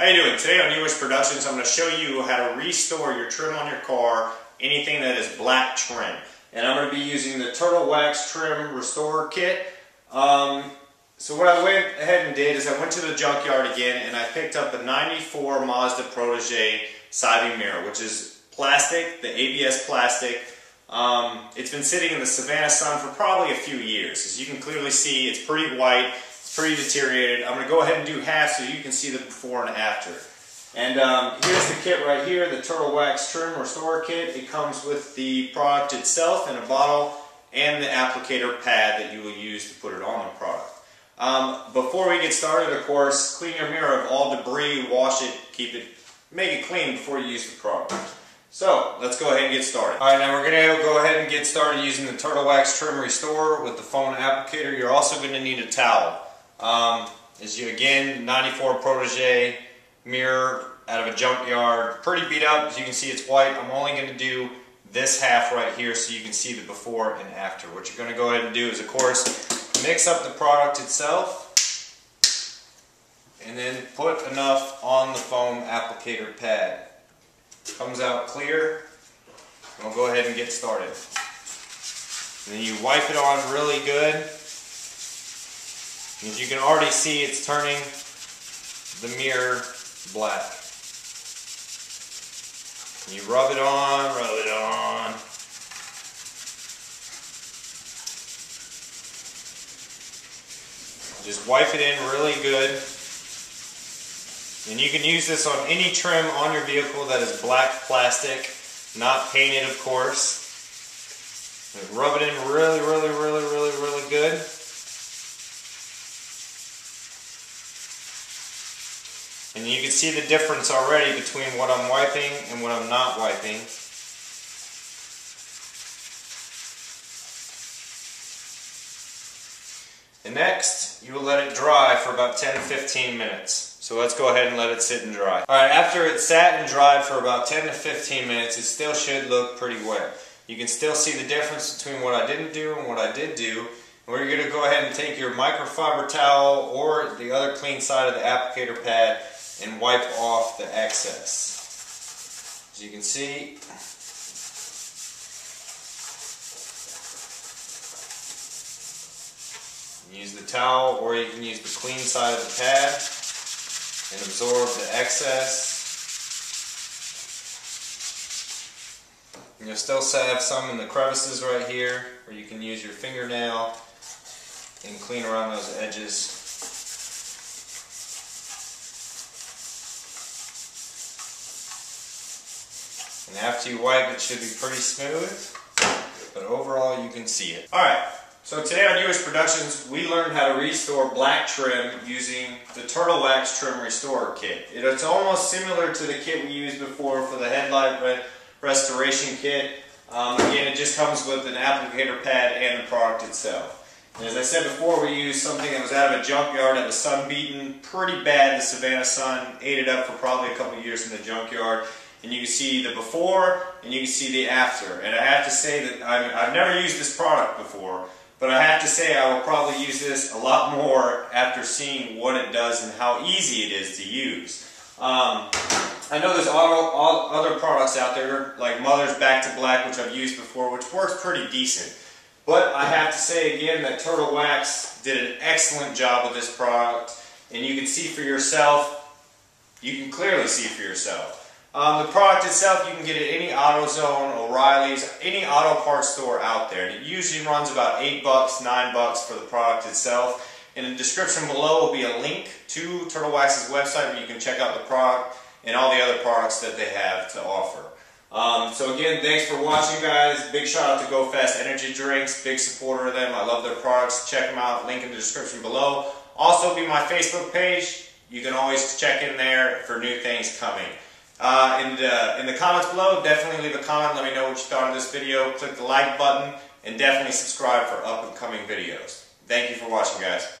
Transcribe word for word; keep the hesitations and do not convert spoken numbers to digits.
How you doing? Today on New Wish Productions, I'm going to show you how to restore your trim on your car, anything that is black trim. And I'm going to be using the Turtle Wax Trim Restorer Kit. Um, so what I went ahead and did is I went to the junkyard again and I picked up the ninety-four Mazda Protege side view mirror, which is plastic, the A B S plastic. Um, it's been sitting in the Savannah sun for probably a few years. As you can clearly see, it's pretty white. Pretty deteriorated. I'm going to go ahead and do half so you can see the before and after. And um, here's the kit right here, the Turtle Wax Trim Restorer Kit. It comes with the product itself in a bottle and the applicator pad that you will use to put it on the product. Um, before we get started, of course, clean your mirror of all debris, wash it, keep it, make it clean before you use the product. So, let's go ahead and get started. Alright, now we're going to go ahead and get started using the Turtle Wax Trim Restorer with the foam applicator. You're also going to need a towel. Um, is you again ninety-four Protege mirror out of a junkyard, pretty beat up. As you can see, it's white. I'm only going to do this half right here so you can see the before and after. What you're going to go ahead and do is, of course, mix up the product itself and then put enough on the foam applicator pad. Comes out clear. We'll go ahead and get started. And then you wipe it on really good. As you can already see, it's turning the mirror black. You rub it on, rub it on. Just wipe it in really good. And you can use this on any trim on your vehicle that is black plastic, not painted, of course. And rub it in really, really, really, really, really good. And you can see the difference already between what I'm wiping and what I'm not wiping. And next, you will let it dry for about ten to fifteen minutes. So let's go ahead and let it sit and dry. Alright, after it sat and dried for about ten to fifteen minutes, it still should look pretty wet. You can still see the difference between what I didn't do and what I did do. We're going to go ahead and take your microfiber towel or the other clean side of the applicator pad and wipe off the excess. As you can see, use the towel or you can use the clean side of the pad and absorb the excess. And you'll still have some in the crevices right here where you can use your fingernail and clean around those edges. And after you wipe, it should be pretty smooth, but overall you can see it. Alright, so today on New Wish Productions, we learned how to restore black trim using the Turtle Wax Trim Restorer Kit. It's almost similar to the kit we used before for the headlight restoration kit. Um, again, it just comes with an applicator pad and the product itself. And as I said before, we used something that was out of a junkyard that was sun-beaten, pretty bad. The Savannah sun ate it up for probably a couple of years in the junkyard. And you can see the before and you can see the after. And I have to say that I've, I've never used this product before, but I have to say I will probably use this a lot more after seeing what it does and how easy it is to use. Um, I know there's auto, all other products out there like Mother's Back to Black, which I've used before, which works pretty decent. But I have to say again that Turtle Wax did an excellent job with this product, and you can see for yourself, you can clearly see for yourself. Um, the product itself you can get at any AutoZone, O'Reilly's, any auto parts store out there. It usually runs about eight bucks, nine bucks for the product itself. In the description below will be a link to Turtle Wax's website where you can check out the product and all the other products that they have to offer. Um, so again, thanks for watching, guys. Big shout out to GoFast Energy Drinks. Big supporter of them. I love their products. Check them out. Link in the description below. Also be my Facebook page. You can always check in there for new things coming. Uh, in, the, in the comments below, definitely leave a comment. Let me know what you thought of this video. Click the like button and definitely subscribe for up and coming videos. Thank you for watching, guys.